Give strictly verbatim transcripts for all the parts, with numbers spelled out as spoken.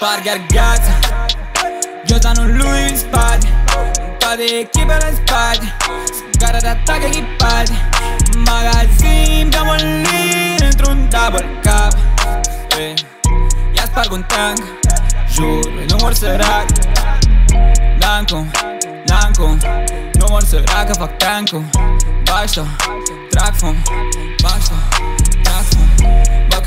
Sparg argata, Giordano Louis in spade. Un po' di equipe alle spade, su gara d'attacco equipate. Magazzini, siamo lì dentro un double cap. Yeah. Io spargo un tank, giuro non morserà. Blanco, blanco, non morserà che fa tanco. Basta, tracfon, basta, tracfon.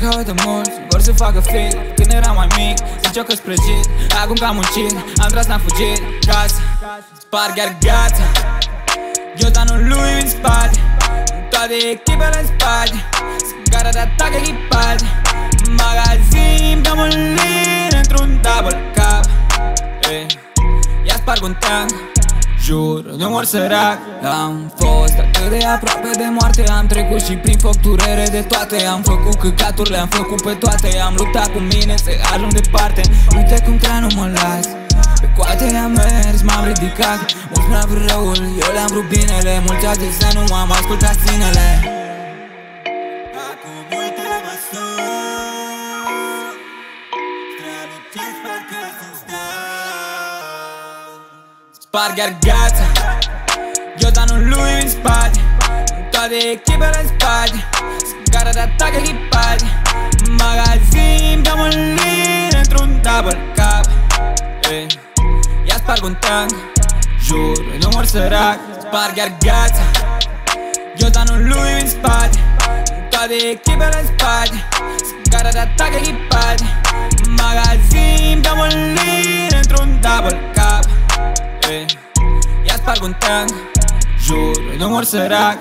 Că uită mulți, vor să facă fit. Când eram mai mic, ziceau că-s prăjit. Acum că am muncit, am tras, n-am fugit. Casă, sparg argata, Giordano Louis în spate. Toate echipele în spate, gara de-atac echipate. Magazin, beam un lin într-un double cap. Ia sparg un tank, jur, nu mor sărac. Am fost atât de aproape de moarte, am trecut și prin foc durere de toate. Am făcut căcaturi, le-am făcut pe toate. Am luptat cu mine să ajung departe. Uite cum trenul mă las, pe coate am mers, m-am ridicat. Mulți mi-a vrut răul, eu le-am vrut binele. Mulți au zis să nu am ascultat sinele. Acum uite-mă sus, strălucesc parcă sunt star. Sparg argata, Giordano Louis în spate. Toate echipele în spate, gara de-atac echipate. Magazin, beam un lin într-un double cap. Ia sparg un tank, jur, nu mor sărac. Sparg argata, Giordano Louis în spate. Toate echipele în spate, gara de-atac echipate. Magazin, beam un lin într-un double cap. Ia sparg un tank, jur, nu mor sărac.